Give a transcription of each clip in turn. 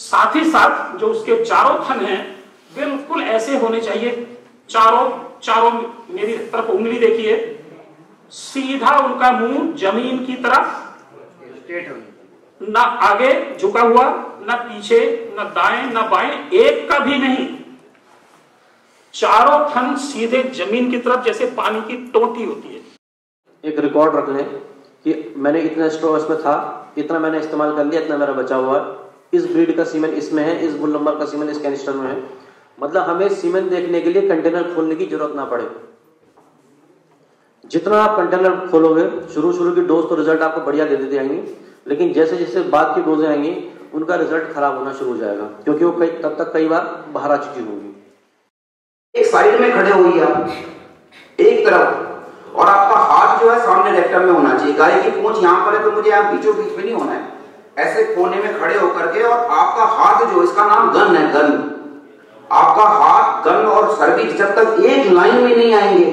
साथ ही साथ जो उसके चारों थन हैं वे बिल्कुल ऐसे होने चाहिए, चारों मेरी तरफ उंगली देखिए, सीधा उनका मुंह जमीन की तरफ, ना आगे झुका हुआ, ना पीछे, ना दाएं ना बाएं, एक का भी नहीं। चारों थन सीधे जमीन की तरफ जैसे पानी की टोटी होती है। एक रिकॉर्ड रख लें कि मैंने इतना स्ट्रॉ इसमें था, इतना मैंने इस्तेमाल कर लिया, इतना मेरा बचा हुआ है, इस ब्रीड का सीमेंट इसमें है, इस बुल नंबर का सीमेंट इस कैनिस्टर में है। मतलब हमें सीमेंट देखने के लिए कंटेनर खोलने की जरूरत ना पड़े। जितना आप कंटेनर खोलोगे, शुरू की डोज तो रिजल्ट आपको बढ़िया दे देते आएंगे, लेकिन जैसे जैसे बाद की डोजें आएंगी उनका रिजल्ट खराब होना शुरू हो जाएगा, क्योंकि वो तब तक कई बार बाहर आ चुकी होगी। एक साइड में खड़े हुई आप एक तरफ, और आपका हाथ जो है सामने रेक्टम में होना चाहिए। गाय की पूंछ यहाँ पर है तो मुझे यहाँ बीचों बीच में नहीं होना है, ऐसे कोने में खड़े होकर के, और आपका हाथ जो, इसका नाम गन है, गन। आपका हाथ, गन और सर्विक्स जब तक एक लाइन में नहीं आएंगे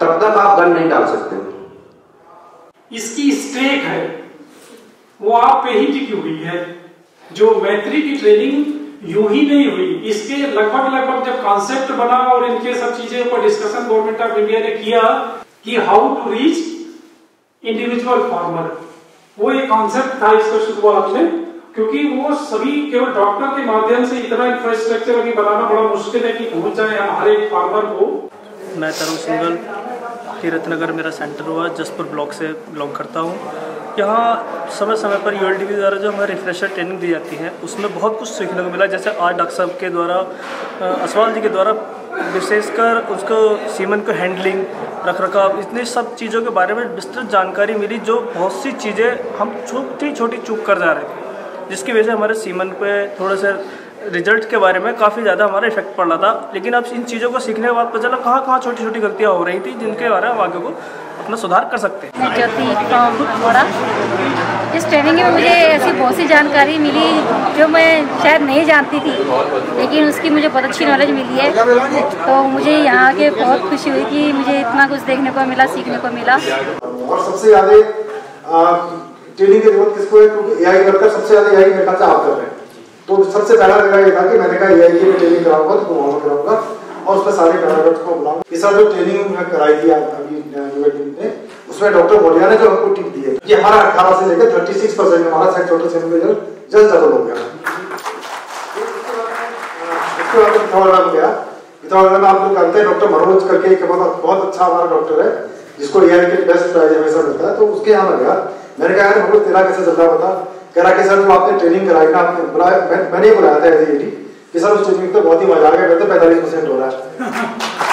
तब तक आप गन नहीं डाल सकते। इसकी स्ट्रेक है वो आप पे ही टिकी हुई है। जो मैत्री की ट्रेनिंग यूं ही नहीं हुई, इसके लगभग जब कॉन्सेप्ट बना और इनके सब चीजें पर डिस्कशन गवर्नमेंट ऑफ इंडिया ने किया कि how to reach individual farmer, वो एक कॉन्सेप्ट था इसको शुरुआत में, क्योंकि वो सभी केवल डॉक्टर के माध्यम से इतना इंफ्रास्ट्रक्चर अभी बनाना बड़ा मुश्किल है कि पहुंच जाए हमारे फार्मर को। मैं तरुण सिंघल, तीरतनगर मेरा सेंटर हुआ, जसपुर ब्लॉक से बिलोंग करता हूँ। यहाँ समय समय पर ULDB द्वारा जो हमें रिफ्रेशर ट्रेनिंग दी जाती है उसमें बहुत कुछ सीखने को मिला। जैसे आज डॉक्टर साहब के द्वारा, अस्वाल जी के द्वारा, विशेषकर उसको सीमन को हैंडलिंग, रखरखाव, इतनी सब चीज़ों के बारे में विस्तृत जानकारी मिली। जो बहुत सी चीज़ें हम छोटी चूक कर जा रहे थे, जिसकी वजह से हमारे सीमन पे थोड़ा सा रिजल्ट के बारे में काफ़ी ज़्यादा हमारा इफेक्ट पड़ रहा था। लेकिन अब इन चीज़ों को सीखने के बाद पता चला कहाँ छोटी छोटी गलतियाँ हो रही थी, जिनके बारे में आगे को अपना सुधार कर सकते हैं। इस ट्रेनिंग में मुझे ऐसी बहुत सी जानकारी मिली जो मैं शायद नहीं जानती थी, लेकिन उसकी मुझे बहुत अच्छी नॉलेज मिली है। तो मुझे यहाँ आके बहुत खुशी हुई कि मुझे इतना कुछ देखने को मिला, सीखने को मिला। और सबसे ज़्यादा ट्रेनिंग की जरूरत किसको है, क्योंकि AI करके सबसे ज़्यादा AI करना चाहते हैं। तो सबसे पहला मेरा ये था कि मैंने कहा AI की ट्रेनिंग कराऊंगा तो वहाँ कराऊंगा, और उसमें सारे पैराग्राफ्स को बुलाऊंगा। इस साल जो ट्रेनिंग कराई थी अभी यूएटीम ने, उसमें डॉक्टर बोलिया ने जो हमको टिप दी है कि हमारा 18 से लेकर 36% हमारा सेक्स छोटे से जल्द डबल हो गया। इसके बाद उत्तराखंड गया, उत्तराखंड में आप लोग जानते हैं डॉक्टर मनोज करके एक बहुत अच्छा हमारा डॉक्टर है, जिसको AI के बेस्ट प्राइज हमेशा मिलता है। तो उसके यहाँ में गया, मैंने कहा हमको तेरा कैसे चल रहा होता, कह रहा कि सर जो आपने ट्रेनिंग कराई ना, आपने बुलाया, मैंने बुलाया था कि सर उस ट्रेनिंग तो बहुत ही मजा आ गया, 45% हो रहा है।